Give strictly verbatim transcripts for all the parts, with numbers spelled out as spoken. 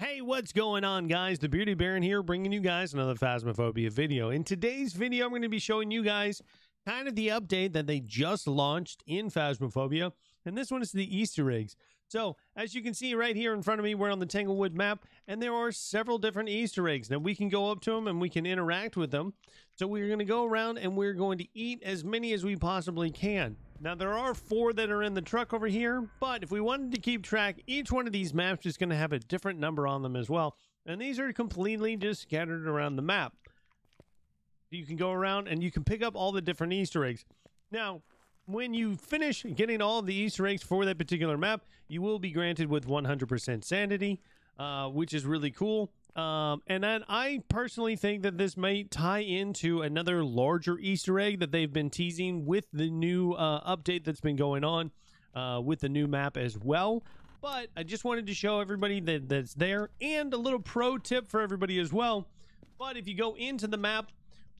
Hey, what's going on, guys? The Beardy Baron here, bringing you guys another Phasmophobia video. In today's video, I'm going to be showing you guys kind of the update that they just launched in Phasmophobia, and this one is the Easter eggs. So, as you can see right here in front of me, we're on the Tanglewood map, and there are several different Easter eggs. Now, we can go up to them, and we can interact with them. So, we're going to go around, and we're going to eat as many as we possibly can. Now, there are four that are in the truck over here, but if we wanted to keep track, each one of these maps is going to have a different number on them as well. And these are completely just scattered around the map. You can go around and you can pick up all the different Easter eggs. Now, when you finish getting all of the Easter eggs for that particular map, you will be granted with one hundred percent sanity, uh, which is really cool. Um, and then I personally think that this may tie into another larger Easter egg that they've been teasing with the new uh, update that's been going on uh, with the new map as well. But I just wanted to show everybody that that's there, and a little pro tip for everybody as well. But if you go into the map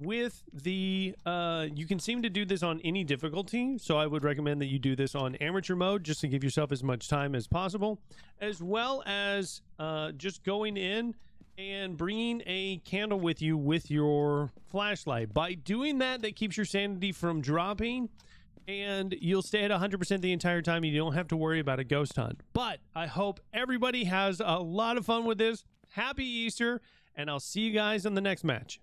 with the, uh, you can seem to do this on any difficulty. So I would recommend that you do this on amateur mode just to give yourself as much time as possible, as well as uh, just going in and bringing a candle with you with your flashlight. By doing that, that keeps your sanity from dropping, and you'll stay at one hundred percent the entire time. You don't have to worry about a ghost hunt. But I hope everybody has a lot of fun with this. Happy Easter, and I'll see you guys on the next match.